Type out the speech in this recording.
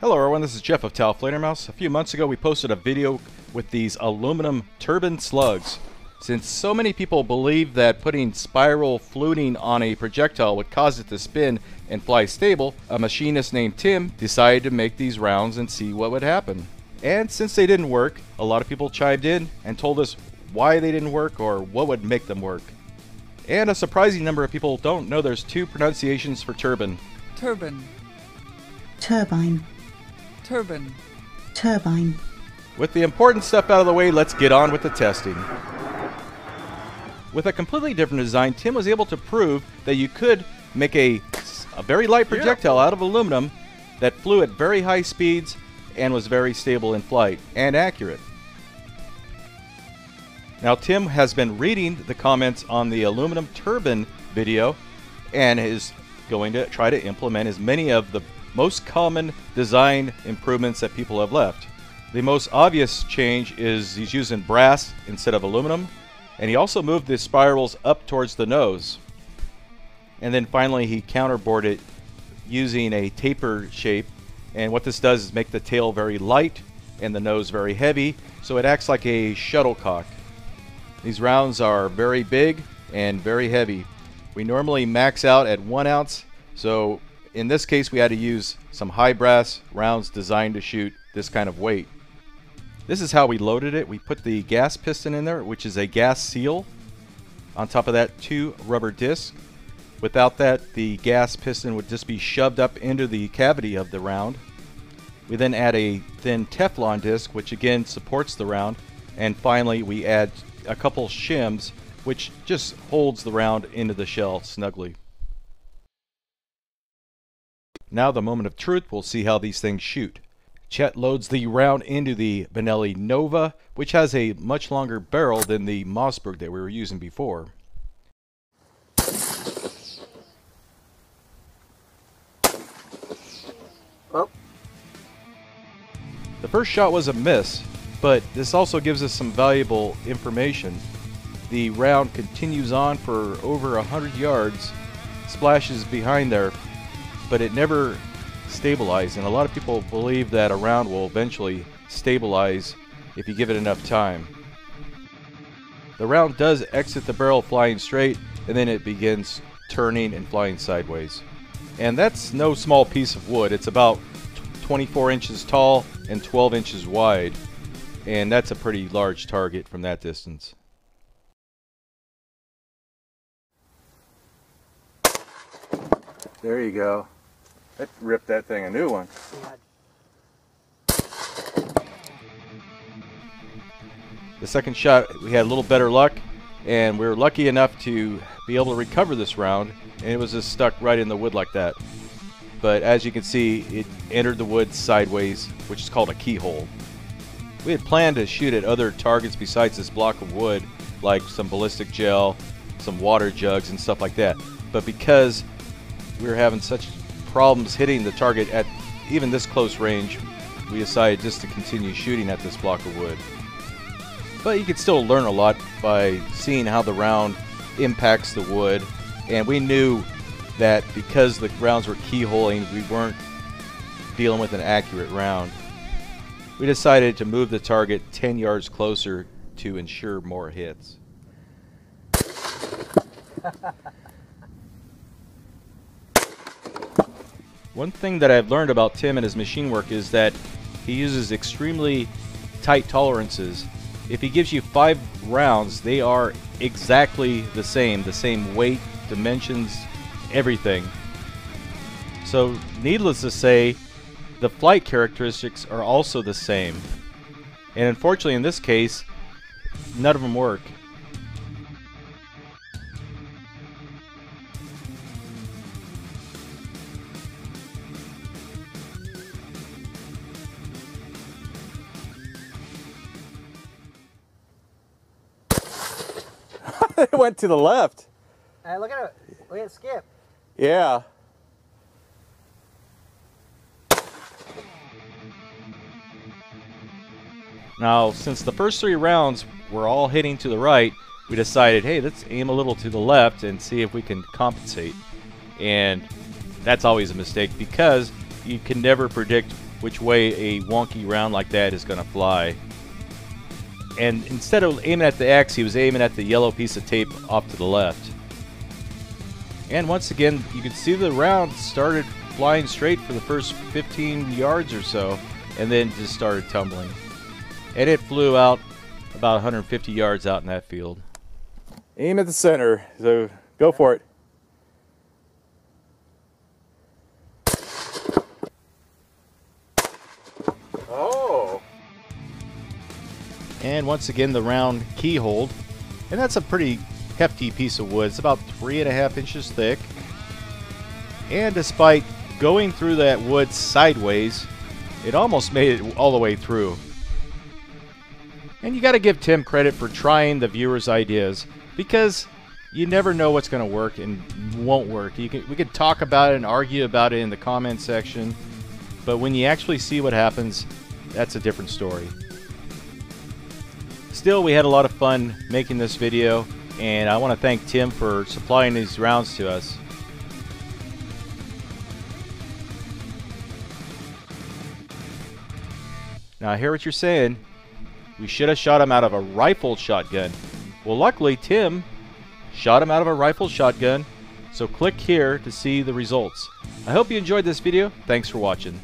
Hello everyone, this is Jeff of Tal Mouse. A few months ago we posted a video with these aluminum turbine slugs. Since so many people believe that putting spiral fluting on a projectile would cause it to spin and fly stable, a machinist named Tim decided to make these rounds and see what would happen. And since they didn't work, a lot of people chimed in and told us why they didn't work or what would make them work. And a surprising number of people don't know there's two pronunciations for turbine. Turbine. Turbine. Turbine. Turbine. With the important stuff out of the way, let's get on with the testing. With a completely different design, Tim was able to prove that you could make a very light projectile out of aluminum that flew at very high speeds and was very stable in flight and accurate. Now Tim has been reading the comments on the aluminum turbine video and is going to try to implement as many of the most common design improvements that people have left. The most obvious change is he's using brass instead of aluminum, and he also moved the spirals up towards the nose. And then finally he counterboarded it using a taper shape, and what this does is make the tail very light and the nose very heavy, so it acts like a shuttlecock. These rounds are very big and very heavy. We normally max out at 1 ounce, so in this case, we had to use some high brass rounds designed to shoot this kind of weight. This is how we loaded it. We put the gas piston in there, which is a gas seal. On top of that, 2 rubber discs. Without that, the gas piston would just be shoved up into the cavity of the round. We then add a thin Teflon disc, which again supports the round. And finally, we add a couple shims, which just holds the round into the shell snugly. Now the moment of truth, we'll see how these things shoot. Chet loads the round into the Benelli Nova, which has a much longer barrel than the Mossberg that we were using before. Oh. The first shot was a miss, but this also gives us some valuable information. The round continues on for over 100 yards, splashes behind there, but it never stabilized, and a lot of people believe that a round will eventually stabilize if you give it enough time. The round does exit the barrel flying straight, and then it begins turning and flying sideways. And that's no small piece of wood. It's about 24 inches tall and 12 inches wide, and that's a pretty large target from that distance. There you go. That ripped that thing a new one. The second shot, we had a little better luck, and we were lucky enough to be able to recover this round, and it was just stuck right in the wood like that. But as you can see, it entered the wood sideways, which is called a keyhole. We had planned to shoot at other targets besides this block of wood, like some ballistic gel, some water jugs, and stuff like that. But because we were having such problems hitting the target at even this close range, we decided just to continue shooting at this block of wood. But you can still learn a lot by seeing how the round impacts the wood, and we knew that because the rounds were keyholing, we weren't dealing with an accurate round. We decided to move the target 10 yards closer to ensure more hits. One thing that I've learned about Tim and his machine work is that he uses extremely tight tolerances. If he gives you 5 rounds, they are exactly the same weight, dimensions, everything. So needless to say, the flight characteristics are also the same. And unfortunately in this case, none of them work. It went to the left. Look at it. Look at it skip. Yeah. Now, since the first 3 rounds were all hitting to the right, we decided, hey, let's aim a little to the left and see if we can compensate. And that's always a mistake because you can never predict which way a wonky round like that is going to fly. And instead of aiming at the X, he was aiming at the yellow piece of tape off to the left. And once again, you can see the round started flying straight for the first 15 yards or so, and then just started tumbling. And it flew out about 150 yards out in that field. Aim at the center, so go for it. Oh! And once again, the round keyholed, and that's a pretty hefty piece of wood. It's about 3.5 inches thick. And despite going through that wood sideways, it almost made it all the way through. And you got to give Tim credit for trying the viewers' ideas, because you never know what's going to work and won't work. We could talk about it and argue about it in the comment section, but when you actually see what happens, that's a different story. Still, we had a lot of fun making this video, and I want to thank Tim for supplying these rounds to us. Now I hear what you're saying. We should have shot him out of a rifle shotgun. Well, luckily Tim shot him out of a rifle shotgun, so click here to see the results. I hope you enjoyed this video. Thanks for watching.